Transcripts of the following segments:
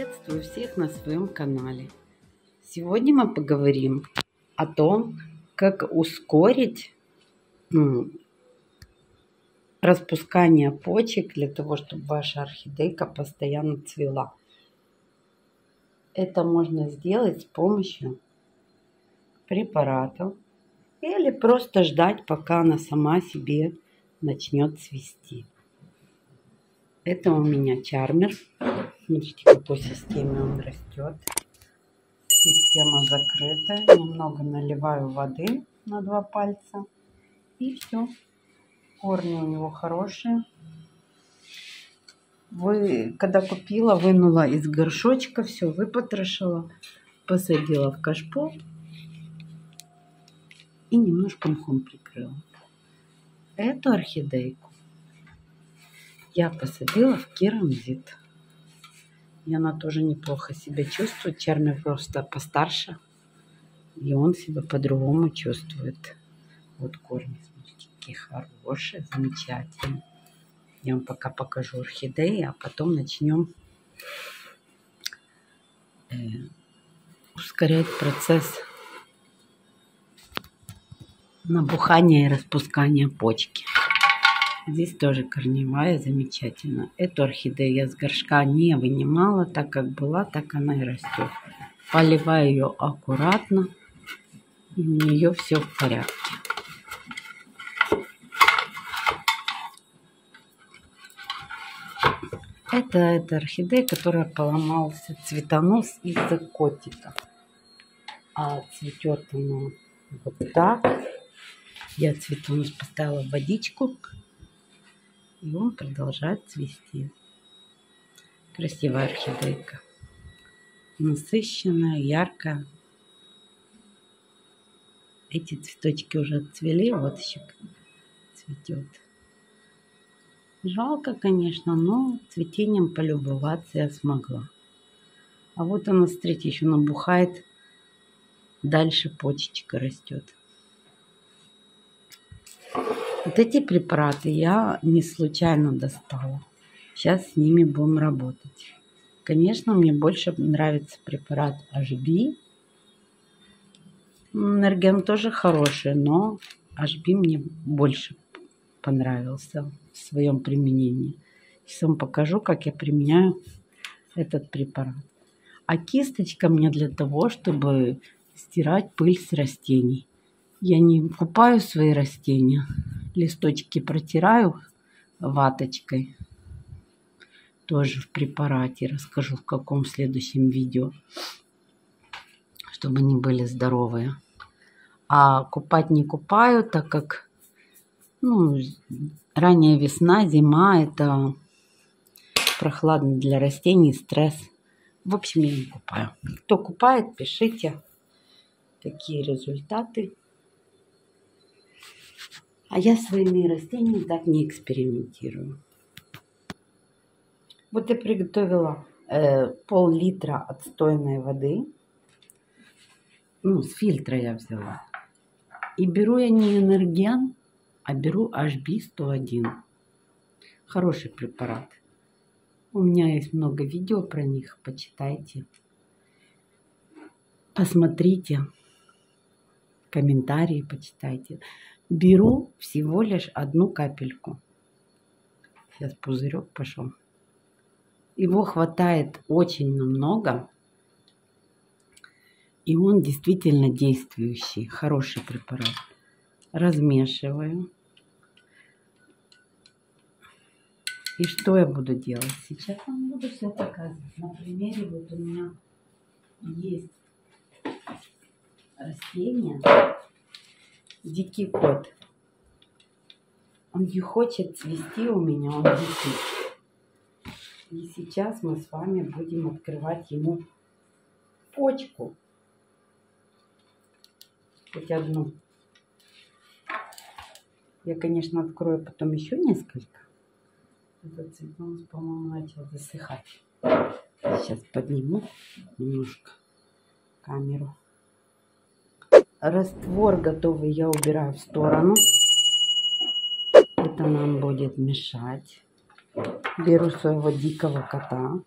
Приветствую всех на своем канале. Сегодня мы поговорим о том, как ускорить распускание почек для того, чтобы ваша орхидейка постоянно цвела. Это можно сделать с помощью препаратов или просто ждать, пока она сама себе начнет цвести. Это у меня чармер. Смотрите, какой системе он растет. Система закрыта. Немного наливаю воды на 2 пальца. И все. Корни у него хорошие. Когда купила, вынула из горшочка, все выпотрошила, посадила в кашпо и немножко мхом прикрыла. Эту орхидейку я посадила в керамзит. И она тоже неплохо себя чувствует. Чармер просто постарше. И он себя по-другому чувствует. Вот корни, смотрите, какие хорошие, замечательные. Я вам пока покажу орхидеи, а потом начнем ускорять процесс набухания и распускания почки. Здесь тоже корневая, замечательно. Эту орхидею я с горшка не вынимала, так как была, так она и растет. Поливаю ее аккуратно, и у нее все в порядке. Это орхидея, которая поломался цветонос из-за котика. А цветет она вот так. Я цветонос поставила в водичку. И он продолжает цвести. Красивая орхидейка. Насыщенная, яркая. Эти цветочки уже отцвели. Вот еще цветет. Жалко, конечно, но цветением полюбоваться я смогла. А вот она, смотрите, еще набухает. Дальше почечка растет. Вот эти препараты я не случайно достала. Сейчас с ними будем работать. Конечно, мне больше нравится препарат HB. Энерген тоже хороший, но HB мне больше понравился в своем применении. Сейчас вам покажу, как я применяю этот препарат. А кисточка мне для того, чтобы стирать пыль с растений. Я не купаю свои растения. Листочки протираю ваточкой. Тоже в препарате. Расскажу в каком следующем видео. Чтобы они были здоровые. А купать не купаю, так как ранняя весна, зима. Это прохладно для растений, стресс. В общем, я не купаю. Кто купает, пишите, какие результаты. А я своими растениями так не экспериментирую. Вот я приготовила пол-литра отстойной воды. С фильтра я взяла. И беру я не Энерген, а беру HB-101. Хороший препарат. У меня есть много видео про них. Почитайте. Посмотрите. Комментарии почитайте. Беру всего лишь 1 капельку. Сейчас пузырек пошел. Его хватает очень много. И он действительно действующий. Хороший препарат. Размешиваю. И что я буду делать? Сейчас вам буду все показывать. На примере вот у меня есть растение. Дикий кот. Он не хочет цвести у меня, он дикий. И сейчас мы с вами будем открывать ему почку. Хоть одну. Я, конечно, открою потом еще несколько. Этот цветок, по-моему, начал засыхать. Сейчас подниму немножко камеру. Раствор готовый я убираю в сторону. Это нам будет мешать. Беру своего дикого кота.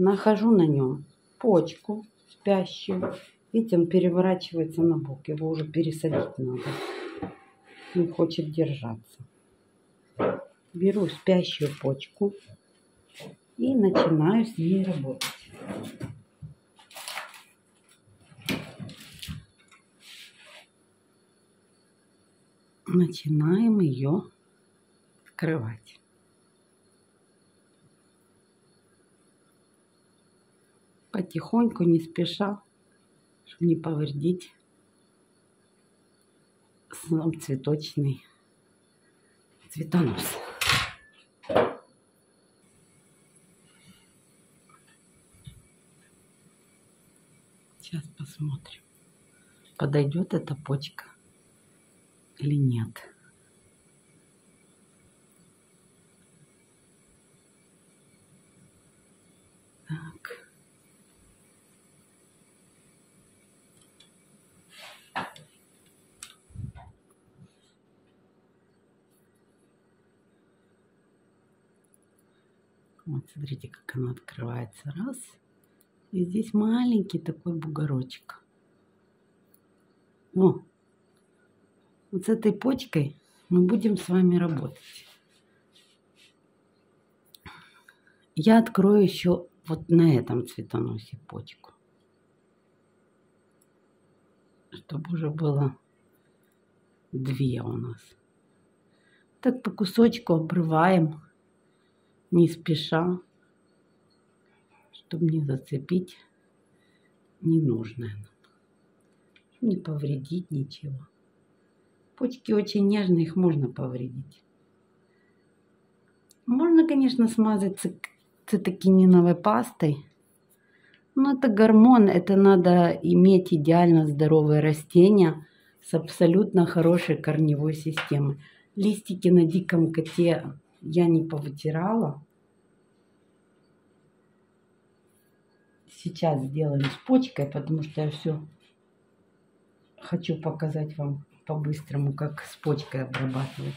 Нахожу на нем почку спящую. Видите, он переворачивается на бок. Его уже пересадить надо. Не хочет держаться. Беру спящую почку и начинаю с ней работать. Начинаем ее открывать. Потихоньку, не спеша, чтобы не повредить сам цветочный цветонос. Сейчас посмотрим, подойдет эта почка или нет. Так. Вот, смотрите, как она открывается. Раз. И здесь маленький такой бугорочек. О! Вот с этой почкой мы будем с вами работать. Я открою еще вот на этом цветоносе почку. Чтобы уже было две у нас. Так по кусочку обрываем, не спеша, чтобы не зацепить ненужное нам. Не повредить ничего. Почки очень нежные, их можно повредить. Можно, конечно, смазать цитокининовой пастой, но это гормон, это надо иметь идеально здоровые растения с абсолютно хорошей корневой системой. Листики на диком коте я не повытирала. Сейчас сделаем с почкой, потому что я все хочу показать вам по-быстрому, как с почкой обрабатывать.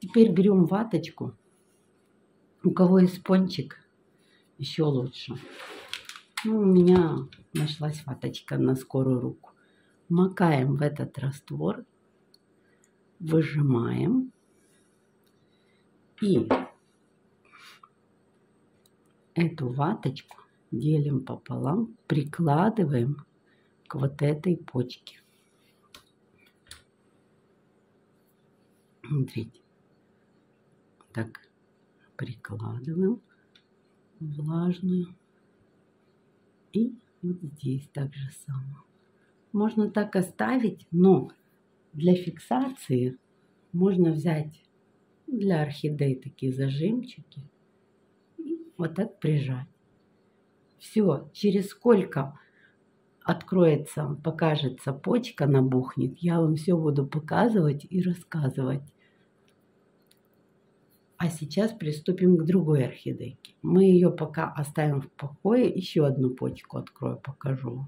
Теперь берем ваточку. У кого есть пончик, еще лучше. Ну, у меня нашлась ваточка на скорую руку. Макаем в этот раствор, выжимаем. И эту ваточку делим пополам, прикладываем к вот этой почке. Смотрите, так прикладываем влажную, и вот здесь так же само. Можно так оставить, но для фиксации можно взять для орхидей такие зажимчики и вот так прижать. Все, через сколько откроется, покажется почка, набухнет, я вам все буду показывать и рассказывать. А сейчас приступим к другой орхидейке. Мы ее пока оставим в покое. Еще одну почку открою, покажу.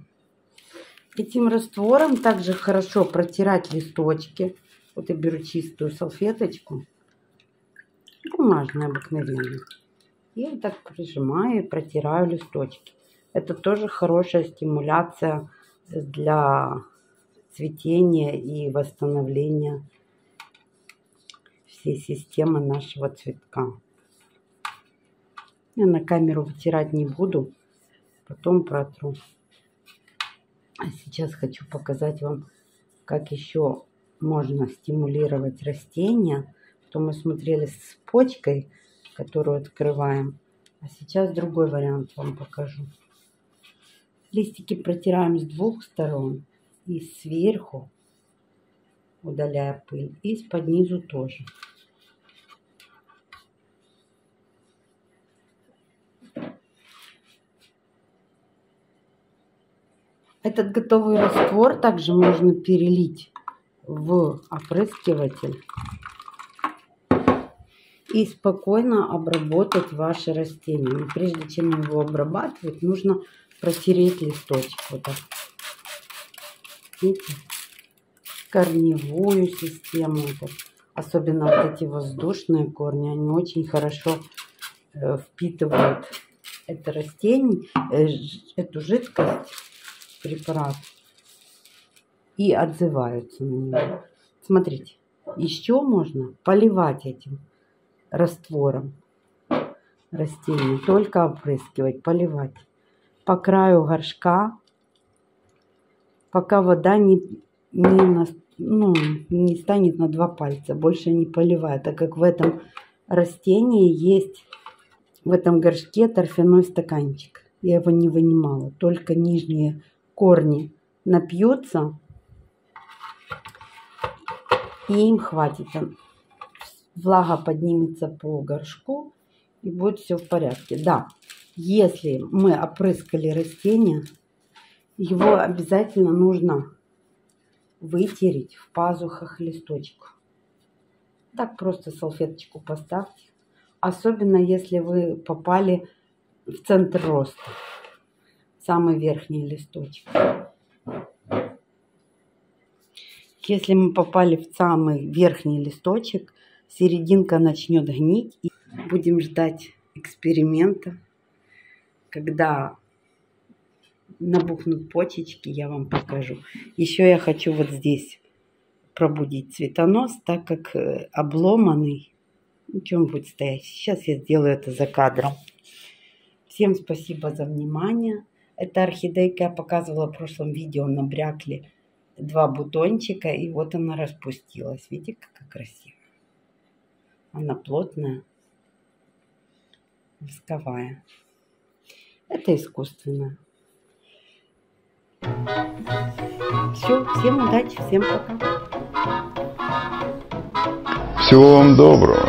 Этим раствором также хорошо протирать листочки. Вот я беру чистую салфеточку, бумажная обыкновенная. И вот так прижимаю и протираю листочки. Это тоже хорошая стимуляция для цветения и восстановления всей системы нашего цветка. Я на камеру вытирать не буду, потом протру. А сейчас хочу показать вам, как еще можно стимулировать растения. То мы смотрели с почкой, которую открываем. А сейчас другой вариант вам покажу. Листики протираем с двух сторон. И сверху, удаляя пыль, и под низу тоже. Этот готовый раствор также можно перелить в опрыскиватель и спокойно обработать ваше растение. Но прежде чем его обрабатывать, нужно протереть листочек вот так. Видите? Корневую систему. Вот. Особенно вот эти воздушные корни, они очень хорошо впитывают это растение, эту жидкость, препарат, и отзываются на него. Смотрите, еще можно поливать этим раствором растения, только опрыскивать, поливать по краю горшка, пока вода не станет на 2 пальца, больше не поливаю, так как в этом растении есть, в этом горшке, торфяной стаканчик. Я его не вынимала, только нижние корни напьются, и им хватит. Влага поднимется по горшку, и будет все в порядке. Да, если мы опрыскали растение, его обязательно нужно вытереть в пазухах листочек. Так просто салфеточку поставьте. Особенно если вы попали в центр роста. Самый верхний листочек. Если мы попали в самый верхний листочек, серединка начнет гнить. И будем ждать эксперимента. Когда набухнут почечки, я вам покажу. Еще я хочу вот здесь пробудить цветонос, так как обломанный. Ничего, он будет стоять. Сейчас я сделаю это за кадром. Всем спасибо за внимание. Эта орхидейка, я показывала в прошлом видео, набрякли 2 бутончика, и вот она распустилась. Видите, как красиво. Она плотная, восковая. Это искусственная. Все, всем удачи, всем пока. Всего вам доброго.